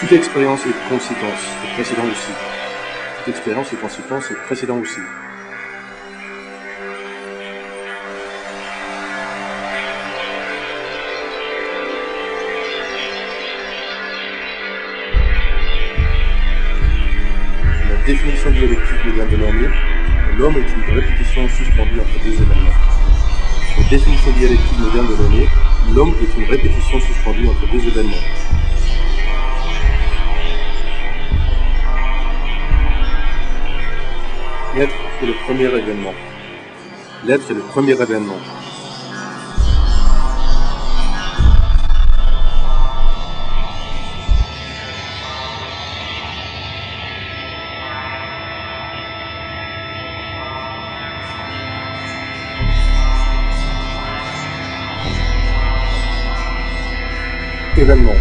Toute expérience et conséquence est précédent aussi. Toute expérience et conséquence est précédent aussi. La définition dialectique de Yann Delormier, l'homme est une répétition suspendue entre deux événements. La définition dialectique de Yann Delormier, l'homme est une répétition suspendue entre deux événements. L'être est le premier événement. L'être est le premier événement. Événement.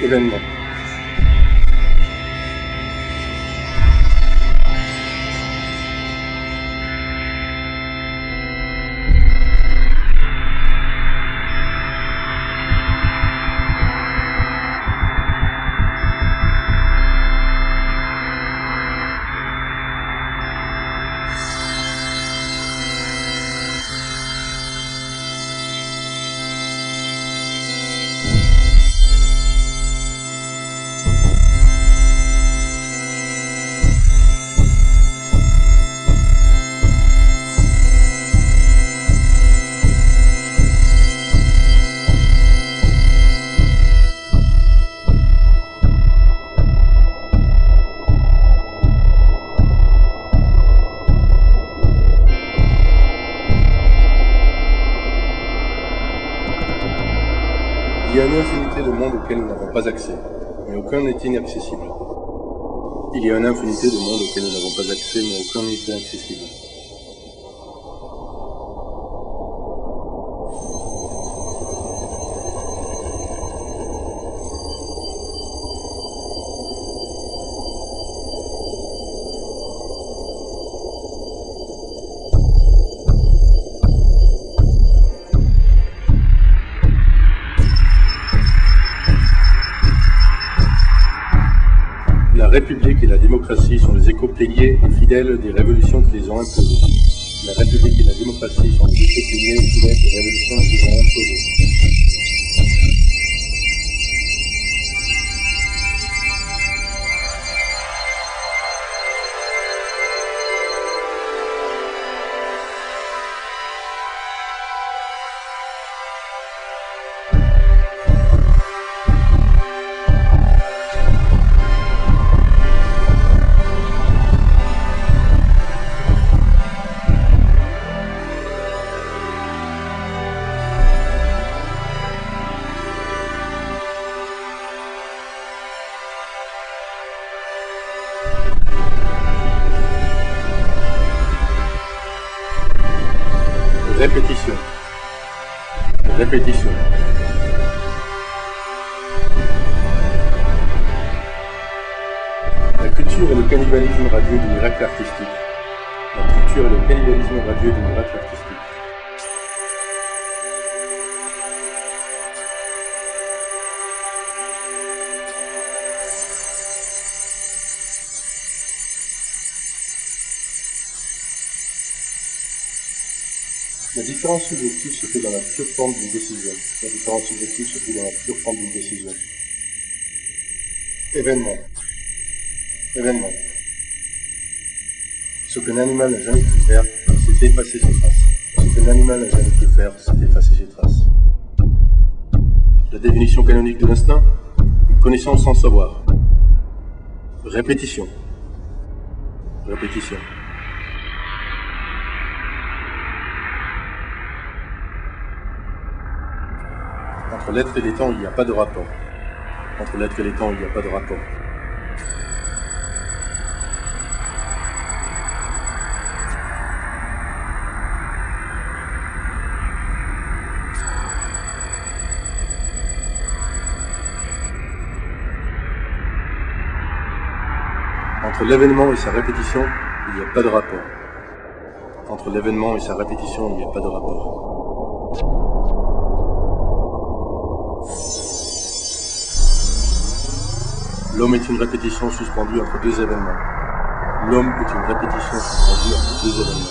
Événement. Il y a une infinité de mondes auxquels nous n'avons pas accès, mais aucun n'est inaccessible. Il y a une infinité de mondes auxquels nous n'avons pas accès, mais aucun n'est inaccessible. La République et la démocratie sont les échos pléniers et fidèles des révolutions qui les ont imposées. La République et la démocratie sont les échos pléniers et fidèles des révolutions qui les ont imposées. Répétition. Répétition. La culture et le cannibalisme radieux du miracle artistique. La culture et le cannibalisme radieux du miracle artistique. La différence subjective se fait dans la pure forme d'une décision. La différence subjective se fait dans la pure forme d'une décision. Événement. Événement. Ce qu'un animal n'a jamais pu faire, c'est effacer ses traces. Ce qu'un animal n'a jamais pu faire, c'est effacer ses traces. La définition canonique de l'instinct, une connaissance sans savoir. Répétition. Répétition. Entre l'être et les temps, il n'y a pas de rapport. Entre l'être et les temps, il n'y a pas de rapport. Entre l'événement et sa répétition, il n'y a pas de rapport. Entre l'événement et sa répétition, il n'y a pas de rapport. L'homme est une répétition suspendue entre deux événements. L'homme est une répétition suspendue entre deux événements.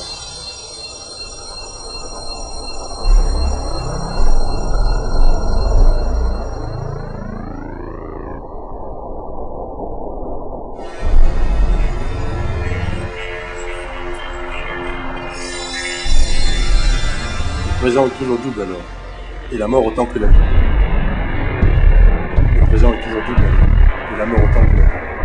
Le présent est toujours double alors, et la mort autant que la vie. Le présent est toujours double alors, et la mort autant que la vie.